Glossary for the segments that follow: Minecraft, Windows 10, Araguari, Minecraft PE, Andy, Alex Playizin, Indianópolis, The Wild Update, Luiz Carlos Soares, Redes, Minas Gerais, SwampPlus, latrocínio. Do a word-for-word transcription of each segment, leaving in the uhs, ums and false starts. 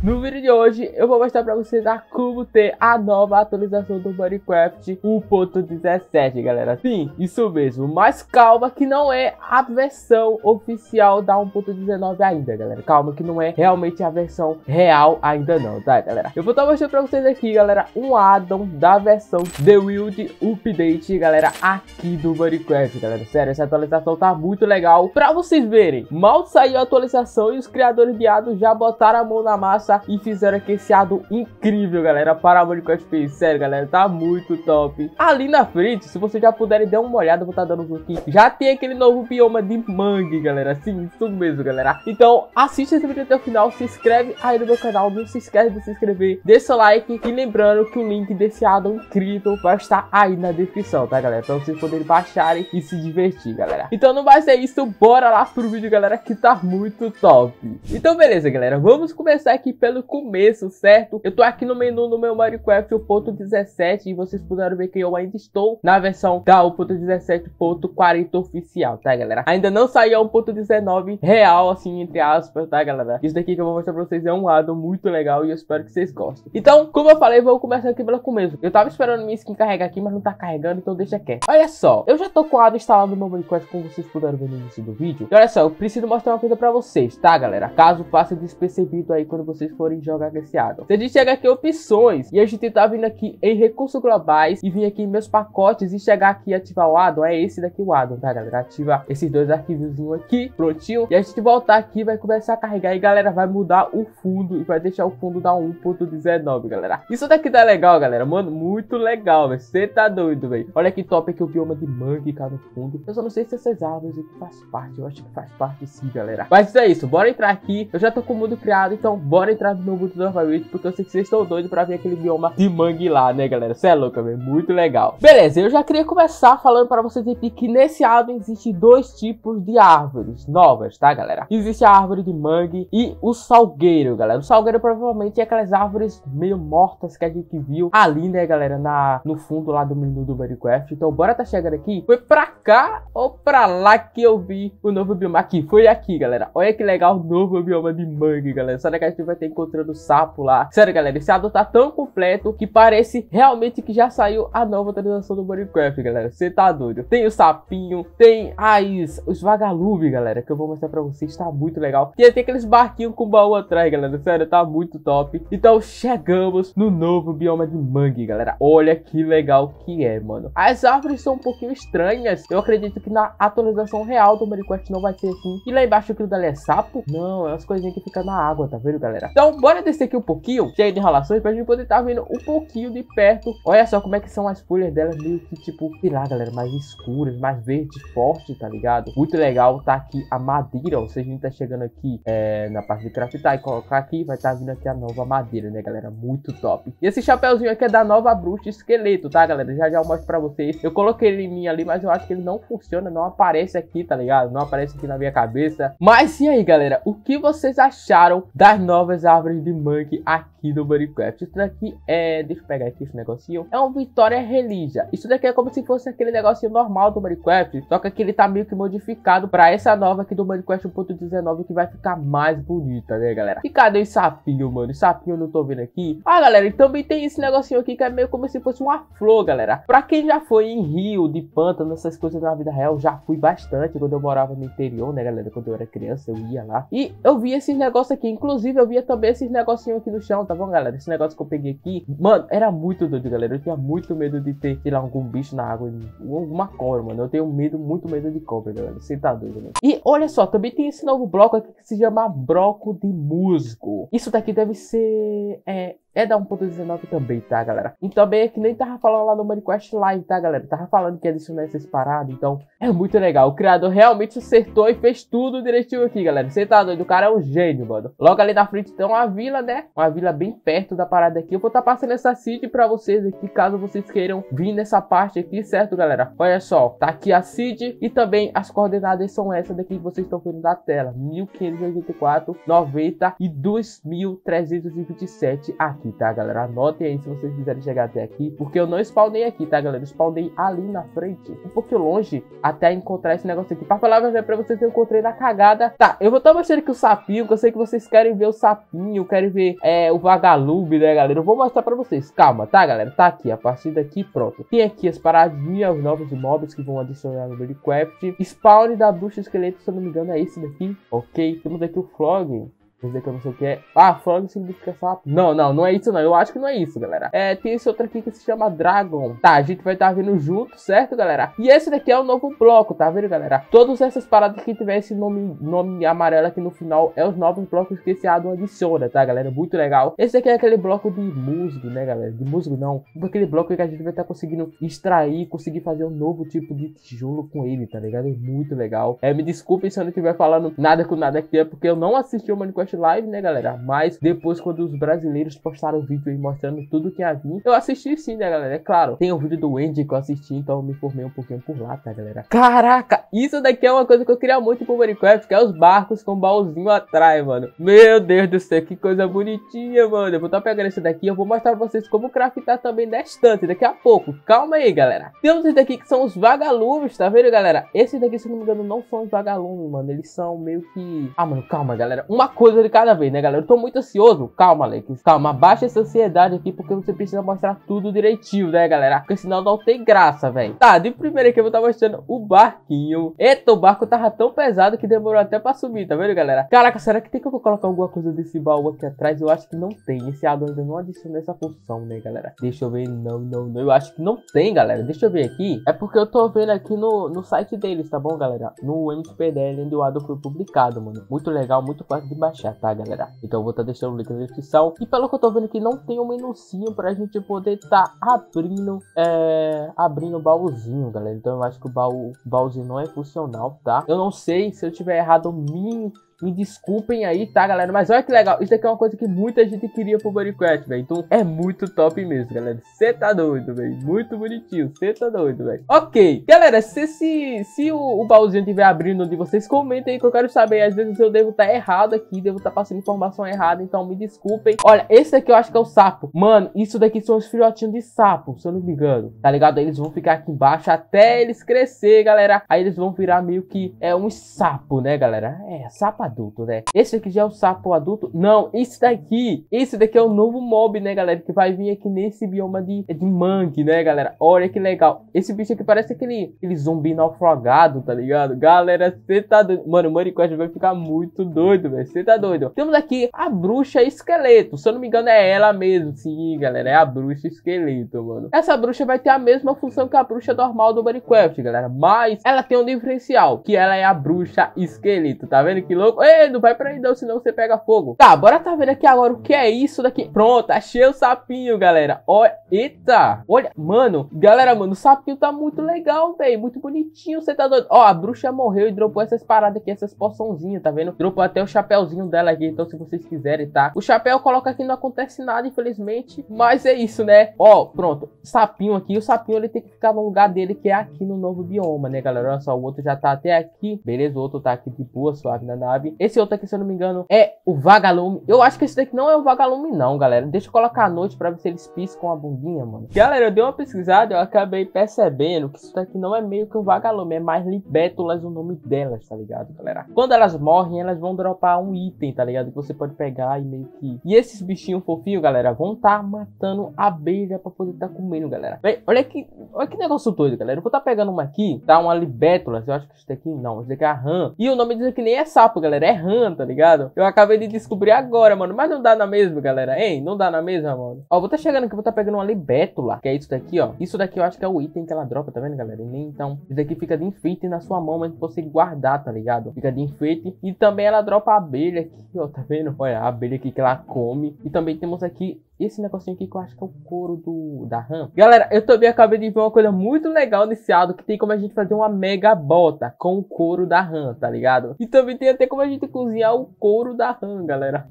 No vídeo de hoje eu vou mostrar pra vocês a como ter a nova atualização do Minecraft um ponto dezessete, galera. Sim, isso mesmo, mas calma que não é a versão oficial da um ponto dezenove ainda, galera. Calma que não é realmente a versão real ainda não, tá, galera? Eu vou estar mostrando pra vocês aqui, galera, um addon da versão The Wild Update, galera, aqui do Minecraft, galera. Sério, essa atualização tá muito legal pra vocês verem. Mal saiu a atualização e os criadores de addon já botaram a mão na massa e fizeram aqui esse addon incrível, galera, para Minecraft P E. Sério, galera, tá muito top. Ali na frente, se vocês já puderem dar uma olhada, eu vou estar dando um zoom aqui, já tem aquele novo bioma de mangue, galera. Sim, isso mesmo, galera. Então, assista esse vídeo até o final, se inscreve aí no meu canal, não se esquece de se inscrever, deixa o like e lembrando que o link desse addon incrível vai estar aí na descrição, tá, galera? Pra vocês poderem baixarem e se divertir, galera. Então, não mais é isso, bora lá pro vídeo, galera, que tá muito top. Então, beleza, galera, vamos começar aqui pelo começo, certo? Eu tô aqui no menu do meu Minecraft um ponto dezessete e vocês puderam ver que eu ainda estou na versão da um ponto dezessete ponto quarenta oficial, tá, galera? Ainda não saiu a um ponto dezenove real, assim, entre aspas, tá, galera? Isso daqui que eu vou mostrar pra vocês é um addon muito legal e eu espero que vocês gostem. Então, como eu falei, vou começar aqui pelo começo. Eu tava esperando minha skin carregar aqui, mas não tá carregando, então deixa quieto. Olha só, eu já tô com o addon instalado no meu Minecraft, como vocês puderam ver no início do vídeo. E olha só, eu preciso mostrar uma coisa pra vocês, tá, galera? Caso passe despercebido aí quando vocês forem jogar esse addon, a gente chega aqui em opções e a gente tá vindo aqui em recursos globais e vir aqui em meus pacotes e chegar aqui e ativar o addon. É esse daqui o addon, tá, galera? Ativa esses dois arquivozinhos aqui, prontinho, e a gente voltar aqui, vai começar a carregar e, galera, vai mudar o fundo e vai deixar o fundo da um ponto dezenove, galera. Isso daqui tá legal, galera, mano, muito legal, velho. Você tá doido, velho. Olha que top aqui o bioma de mangue cá no fundo. Eu só não sei se essas árvores aqui faz parte, eu acho que faz parte sim, galera. Mas é isso, bora entrar aqui. Eu já tô com o mundo criado, então bora entrar no meu mundo do Minecraft, porque eu sei que vocês estão doidos pra ver aquele bioma de mangue lá, né, galera? Cê é louca, velho. Muito legal. Beleza, eu já queria começar falando pra vocês aqui que nesse addon existe dois tipos de árvores novas, tá, galera? Existe a árvore de mangue e o salgueiro, galera. O salgueiro provavelmente é aquelas árvores meio mortas que a gente viu ali, né, galera, na, no fundo lá do menu do Minecraft. Então bora tá chegando aqui. Foi pra cá ou pra lá que eu vi o novo bioma? Aqui, foi aqui, galera. Olha que legal o novo bioma de mangue, galera. Só que a gente vai ter encontrando sapo lá. Sério, galera, esse addon tá tão completo que parece realmente que já saiu a nova atualização do Minecraft, galera. Você tá doido. Tem o sapinho, tem as, os vagalumes, galera, que eu vou mostrar pra vocês. Tá muito legal. E aí tem aqueles barquinhos com baú atrás, galera. Sério, tá muito top. Então chegamos no novo bioma de mangue, galera. Olha que legal que é, mano. As árvores são um pouquinho estranhas. Eu acredito que na atualização real do Minecraft não vai ser assim. E lá embaixo aquilo dali é sapo? Não, é umas coisinhas que ficam na água, tá vendo, galera? Então, bora descer aqui um pouquinho, cheio de enrolações, pra gente poder estar vendo um pouquinho de perto. Olha só como é que são as folhas delas, meio que tipo, sei lá, galera, mais escuras, mais verde forte, tá ligado? Muito legal, tá aqui a madeira, ou seja, a gente tá chegando aqui é, na parte de craftar e colocar aqui, vai estar vindo aqui a nova madeira, né, galera? Muito top. E esse chapéuzinho aqui é da nova bruxa esqueleto, tá, galera? Já já eu mostro pra vocês. Eu coloquei ele em mim ali, mas eu acho que ele não funciona, não aparece aqui, tá ligado? Não aparece aqui na minha cabeça. Mas e aí, galera? O que vocês acharam das novas árvores de mangue aqui do Minecraft? Isso daqui é... deixa eu pegar aqui esse negocinho. É um Vitória Relígia. Isso daqui é como se fosse aquele negocinho normal do Minecraft, só que aqui ele tá meio que modificado pra essa nova aqui do Minecraft um ponto dezenove, que vai ficar mais bonita, né, galera? E cadê o sapinho, mano? O sapinho eu não tô vendo aqui. Ah, galera, e também tem esse negocinho aqui que é meio como se fosse uma flor, galera. Pra quem já foi em rio, de pântano, essas coisas na vida real, já fui bastante quando eu morava no interior, né, galera? Quando eu era criança, eu ia lá e eu vi esses negócios aqui. Inclusive, eu via também esses negocinhos aqui no chão, tá bom, galera? Esse negócio que eu peguei aqui, mano, era muito doido, galera. Eu tinha muito medo de ter, sei lá, algum bicho na água, alguma cobra, mano. Eu tenho medo, muito medo de cobra, galera. Você tá doido, né? E olha só, também tem esse novo bloco aqui que se chama bloco de musgo. Isso daqui deve ser... é... é da um ponto dezenove também, tá, galera? E também é que nem tava falando lá no Minecraft Live, tá, galera? Tava falando que ia adicionar essas paradas, então é muito legal. O criador realmente acertou e fez tudo direitinho aqui, galera. Você tá doido? O cara é um gênio, mano. Logo ali na frente tem uma vila, né? Uma vila bem perto da parada aqui. Eu vou estar passando essa seed pra vocês aqui, caso vocês queiram vir nessa parte aqui, certo, galera? Olha só, tá aqui a seed e também as coordenadas são essas daqui que vocês estão vendo na tela. mil quinhentos e oitenta e quatro, noventa e dois mil trezentos e vinte e sete aqui. aqui, tá, galera? Anotem aí se vocês quiserem chegar até aqui, porque eu não spawnei aqui, tá, galera? Eu spawnei ali na frente, um pouquinho longe, até encontrar esse negócio aqui. Pra falar pra vocês, eu encontrei na cagada. Tá, eu vou estar mostrando aqui o sapinho, que eu sei que vocês querem ver o sapinho, querem ver é, o vagalume, né, galera? Eu vou mostrar pra vocês. Calma, tá, galera? Tá aqui, a partir daqui, pronto. Tem aqui as paradinhas, os novos mobs que vão adicionar no Minecraft. Spawn da bruxa esqueleto, se eu não me engano, é esse daqui. Ok, temos aqui o Frog. Quer dizer que eu não sei o que é. Ah, frog significa sapo. Não, não, não é isso não. Eu acho que não é isso, galera. É, tem esse outro aqui que se chama Dragon. Tá, a gente vai estar vendo junto, certo, galera? E esse daqui é o novo bloco, tá vendo, galera? Todas essas paradas que tiver esse nome, nome amarelo aqui no final é os novos blocos que esse addon adiciona, tá, galera? Muito legal. Esse daqui é aquele bloco de musgo, né, galera? De musgo não. Aquele bloco que a gente vai estar conseguindo extrair, conseguir fazer um novo tipo de tijolo com ele, tá ligado? É muito legal. É, me desculpem se eu não estiver falando nada com nada aqui, é porque eu não assisti o Minecraft Live, né, galera? Mas depois, quando os brasileiros postaram o vídeo aí mostrando tudo que havia, eu assisti sim, né, galera? É claro, tem o vídeo do Andy que eu assisti, então eu me informei um pouquinho por lá, tá, galera? Caraca, isso daqui é uma coisa que eu queria muito pro Minecraft, que é os barcos com baúzinho atrás, mano. Meu Deus do céu, que coisa bonitinha, mano. Eu vou estar pegando isso daqui, eu vou mostrar pra vocês como craftar também da estante daqui a pouco. Calma aí, galera. Temos esse daqui que são os vagalumes, tá vendo, galera? Esses daqui, se não me engano, não são os vagalumes, mano. Eles são meio que... Ah, mano, calma, galera. Uma coisa de cada vez, né, galera? Eu tô muito ansioso. Calma, Alex. Calma, abaixa essa ansiedade aqui, porque você precisa mostrar tudo direitinho, né, galera? Porque senão não tem graça, velho. Tá, de primeira aqui eu vou estar mostrando o barquinho. Eita, o barco tava tão pesado que demorou até pra subir, tá vendo, galera? Caraca, será que tem que eu colocar alguma coisa desse baú aqui atrás? Eu acho que não tem. Esse addon ainda não adiciona essa função, né, galera? Deixa eu ver. Não, não, não. Eu acho que não tem, galera. Deixa eu ver aqui. É porque eu tô vendo aqui no, no site deles, tá bom, galera? No M C P D L, onde o addon foi publicado, mano. Muito legal, muito fácil de baixar, tá, galera? Então eu vou estar tá deixando o link na descrição. E pelo que eu tô vendo aqui, não tem um menuzinho pra gente poder estar tá abrindo é, abrindo o baúzinho, galera. Então eu acho que o baú, baúzinho não é funcional, tá? Eu não sei se eu tiver errado, me, me desculpem aí, tá, galera? Mas olha que legal, isso daqui é uma coisa que muita gente queria pro Minecraft, velho. Então é muito top mesmo, galera. Você tá doido, velho. Muito bonitinho, você tá doido, velho. Ok, galera, se, se, se o, o baúzinho estiver abrindo de vocês, comentem aí que eu quero saber. Às vezes eu devo estar errado aqui, devo estar passando informação errada, então me desculpem. Olha, esse aqui eu acho que é o sapo. Mano, isso daqui são os filhotinhos de sapo, se eu não me engano, tá ligado? Aí eles vão ficar aqui embaixo até eles crescer, galera. Aí eles vão virar meio que é um sapo, né, galera? É, sapo adulto, né? Esse aqui já é o sapo adulto. Não, esse daqui, esse daqui é o novo mob, né, galera? Que vai vir aqui nesse bioma de, de mangue, né, galera? Olha que legal. Esse bicho aqui parece aquele, aquele zumbi naufragado, tá ligado? Galera, você tá doido. Mano, o Minecraft vai ficar muito doido, velho. Você tá doido. Temos aqui a bruxa esqueleto. Se eu não me engano, é ela mesmo. Sim, galera, é a bruxa esqueleto, mano. Essa bruxa vai ter a mesma função que a bruxa normal do Minecraft, galera. Mas ela tem um diferencial, que ela é a bruxa esqueleto. Tá vendo que louco? Ei, não vai pra aí não, senão você pega fogo. Tá, bora tá vendo aqui agora o que é isso daqui. Pronto, achei o sapinho, galera. Olha, eita, olha, mano. Galera, mano, o sapinho tá muito legal, velho. Muito bonitinho, você tá doido. Ó, a bruxa morreu e dropou essas paradas aqui, essas poçãozinhas, tá vendo? Dropou até o chapéuzinho dela aqui, então se vocês quiserem, tá? O chapéu coloca aqui, não acontece nada, infelizmente. Mas é isso, né? Ó, pronto, sapinho aqui. O sapinho, ele tem que ficar no lugar dele, que é aqui no novo bioma, né, galera? Olha só, o outro já tá até aqui. Beleza, o outro tá aqui de boa, suave na nave. Esse outro aqui, se eu não me engano, é o vagalume. Eu acho que esse daqui não é o vagalume não, galera. Deixa eu colocar à noite pra ver se eles piscam a bundinha, mano. Galera, eu dei uma pesquisada, eu acabei percebendo que isso daqui não é meio que um vagalume, é mais libétulas o nome delas, tá ligado, galera? Quando elas morrem, elas vão dropar um item, tá ligado? Que você pode pegar e meio que... E esses bichinhos fofinhos, galera, vão tá matando abelha pra poder tá comendo, galera. Véi, olha que... Olha que negócio doido, galera. Eu vou tá pegando uma aqui, tá? Uma libétula. Eu acho que isso daqui não, isso daqui é a rã. E o nome disso aqui nem é sapo, galera. É rã, tá ligado? Eu acabei de descobrir agora, mano. Mas não dá na mesma, galera. Hein? Não dá na mesma, mano. Ó, vou tá chegando aqui, vou tá pegando uma libétula, que é isso daqui, ó. Isso daqui eu acho que é o item que ela dropa, tá vendo, galera? E nem então. Isso daqui fica de enfeite na sua mão, mas pra você guardar, tá ligado? Fica de enfeite. E também ela dropa a abelha aqui, ó. Tá vendo? Olha, a abelha aqui que ela come. E também temos aqui esse negocinho aqui que eu acho que é o couro do, da rã. Galera, eu também acabei de ver uma coisa muito legal nesse addon, que tem como a gente fazer uma mega bota com o couro da rã, tá ligado? E também tem até como a gente cozinhar o couro da rã, galera.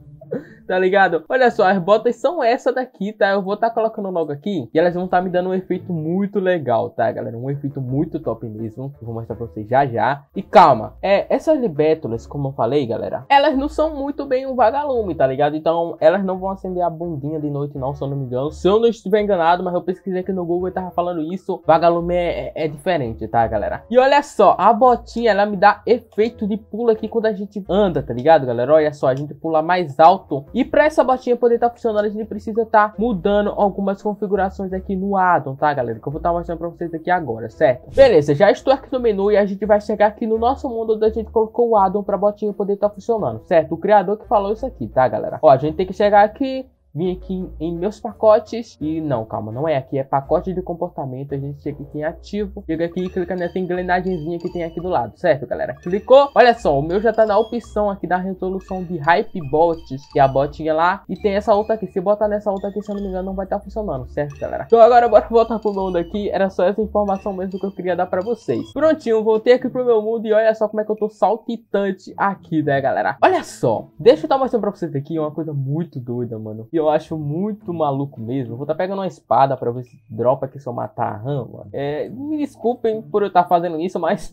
tá ligado? Olha só, as botas são essa daqui, tá? Eu vou estar tá colocando logo aqui e elas vão estar tá me dando um efeito muito legal, tá, galera? Um efeito muito top mesmo, que eu vou mostrar pra vocês já já. E calma, é, essas libétulas, como eu falei, galera, elas não são muito bem um vagalume, tá ligado? Então, elas não vão acender a bundinha de noite não, se eu não me engano. Se eu não estiver enganado, mas eu pesquisei aqui no Google e tava falando isso, vagalume é, é, é diferente, tá, galera? E olha só, a botinha, ela me dá efeito de pulo aqui quando a gente anda, tá ligado, galera? Olha só, a gente pula mais alto. E pra essa botinha poder estar tá funcionando, a gente precisa estar tá mudando algumas configurações aqui no addon, tá, galera? Que eu vou estar tá mostrando pra vocês aqui agora, certo? Beleza, já estou aqui no menu e a gente vai chegar aqui no nosso mundo onde a gente colocou o addon pra botinha poder estar tá funcionando, certo? O criador que falou isso aqui, tá, galera? Ó, a gente tem que chegar aqui, vim aqui em meus pacotes e não, calma, não é aqui, é pacote de comportamento. A gente chega aqui em ativo, chega aqui e clica nessa engrenagemzinha que tem aqui do lado, certo, galera? Clicou, olha só, o meu já tá na opção aqui da resolução de hype bots, que é a botinha lá, e tem essa outra aqui. Se botar nessa outra aqui, se eu não me engano, não vai estar tá funcionando, certo, galera? Então agora bora voltar pro mundo aqui, era só essa informação mesmo que eu queria dar pra vocês. Prontinho, voltei aqui pro meu mundo e olha só como é que eu tô saltitante aqui, né, galera? Olha só, deixa eu tá mostrando pra vocês aqui uma coisa muito doida, mano, e eu acho muito maluco mesmo. Vou estar tá pegando uma espada pra ver se dropa aqui se eu matar a rã, mano. É, me desculpem por eu estar tá fazendo isso, mas...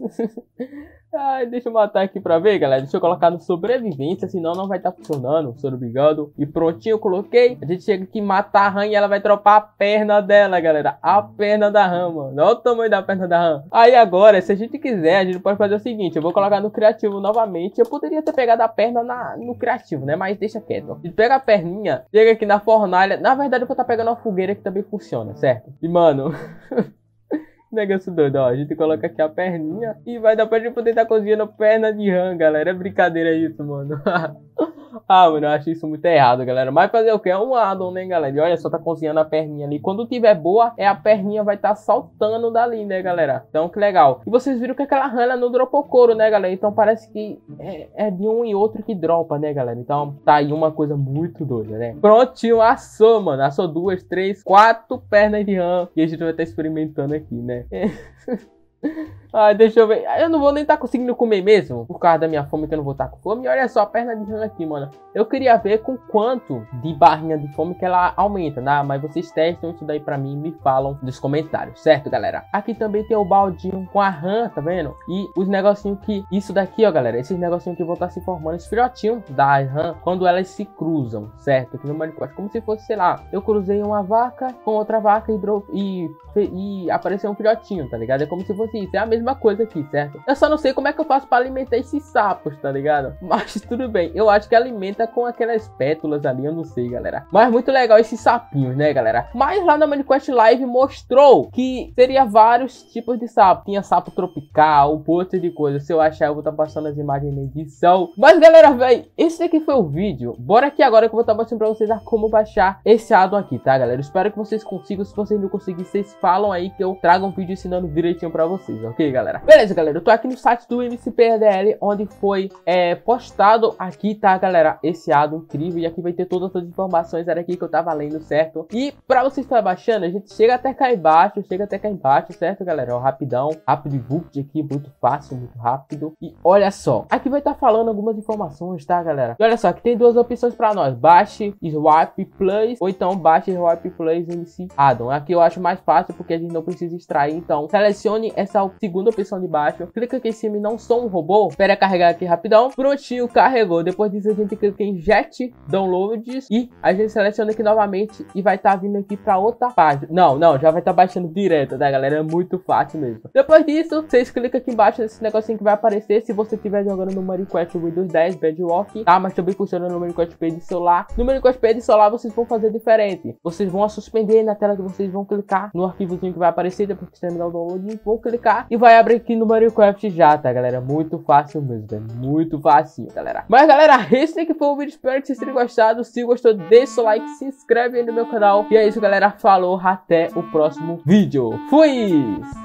Ai, deixa eu matar aqui pra ver, galera. Deixa eu colocar no sobrevivência, senão não vai estar tá funcionando, se eu não me engano. E prontinho, eu coloquei. A gente chega aqui, mata a rã e ela vai dropar a perna dela, galera. A perna da rã, mano. Olha o tamanho da perna da rã. Aí agora, se a gente quiser, a gente pode fazer o seguinte. Eu vou colocar no criativo novamente. Eu poderia ter pegado a perna na, no criativo, né? Mas deixa quieto. A gente pega a perninha, chega aqui na fornalha. Na verdade, eu vou estar tá pegando uma fogueira que também funciona, certo? E, mano... negócio doido, ó, a gente coloca aqui a perninha e vai dar pra gente poder estar cozinhando perna de rã, galera, é brincadeira isso, mano. Ah, mano, eu acho isso muito errado, galera. Mas fazer o que? É um addon, né, galera? E olha só, tá cozinhando a perninha ali. Quando tiver boa, é a perninha vai estar tá saltando dali, né, galera? Então, que legal. E vocês viram que aquela rã não dropou couro, né, galera? Então, parece que é, é de um e outro que dropa, né, galera? Então, tá aí uma coisa muito doida, né? Prontinho, assou, mano. Assou duas, três, quatro pernas de rã. E a gente vai estar tá experimentando aqui, né? É. Ai, deixa eu ver. Eu não vou nem estar tá conseguindo comer mesmo, por causa da minha fome, que eu não vou estar tá com fome. E olha só a perna de rã aqui, mano. Eu queria ver com quanto de barrinha de fome que ela aumenta, né? Mas vocês testam isso daí pra mim e me falam nos comentários, certo, galera? Aqui também tem o baldinho com a rã, tá vendo? E os negocinhos que... Isso daqui, ó, galera. Esses negocinhos que vão estar tá se formando, esse filhotinho da rã, quando elas se cruzam, certo? Aqui no Minecraft, como se fosse, sei lá, eu cruzei uma vaca com outra vaca e, dro... e... e apareceu um filhotinho, tá ligado? É como se fosse isso, é a mesma coisa aqui, certo? Eu só não sei como é que eu faço pra alimentar esses sapos, tá ligado? Mas tudo bem, eu acho que alimenta com aquelas pétalas ali, eu não sei, galera. Mas muito legal esses sapinhos, né, galera? Mas lá na Minecraft Live mostrou que seria vários tipos de sapo. Tinha sapo tropical, um monte de coisa. Se eu achar, eu vou estar tá passando as imagens na edição. Mas, galera, velho, esse aqui foi o vídeo. Bora aqui agora que eu vou estar tá mostrando pra vocês a como baixar esse addon aqui, tá, galera? Eu espero que vocês consigam. Se vocês não conseguirem, vocês falam aí que eu trago um vídeo ensinando direitinho pra vocês. Vocês, ok, galera? Beleza, galera, eu tô aqui no site do M C P D L, onde foi é, postado aqui, tá, galera, esse addon incrível, e aqui vai ter todas as informações, era aqui que eu tava lendo, certo? E pra vocês estar baixando, a gente chega até cá embaixo, chega até cá embaixo, certo, galera? Ó, rapidão, rápido e vulto aqui, muito fácil, muito rápido. E olha só, aqui vai estar tá falando algumas informações, tá, galera? E olha só, aqui tem duas opções pra nós, baixe SwampPlus, ou então baixe SwampPlus M C addon. Aqui eu acho mais fácil, porque a gente não precisa extrair, então selecione essa segunda opção de baixo, clica aqui em cima e não sou um robô, espera carregar aqui rapidão. Prontinho, carregou. Depois disso a gente clica em Jet Downloads e a gente seleciona aqui novamente e vai estar tá vindo aqui para outra página. Não, não, já vai estar tá baixando direto, tá, galera? É muito fácil mesmo. Depois disso, vocês clicam aqui embaixo nesse negocinho que vai aparecer se você estiver jogando no Minecraft Windows dez, Bedrock, tá? Mas também funciona no Minecraft P E de celular. No Minecraft P E de celular vocês vão fazer diferente. Vocês vão suspender na tela que vocês vão clicar no arquivozinho que vai aparecer depois que terminar o download, vão clicar e vai abrir aqui no Minecraft já, tá, galera? Muito fácil mesmo, é muito fácil, galera. Mas, galera, esse que foi o vídeo. Espero que vocês tenham gostado. Se gostou, deixa o seu like, se inscreve aí no meu canal. E é isso, galera. Falou, até o próximo vídeo. Fui!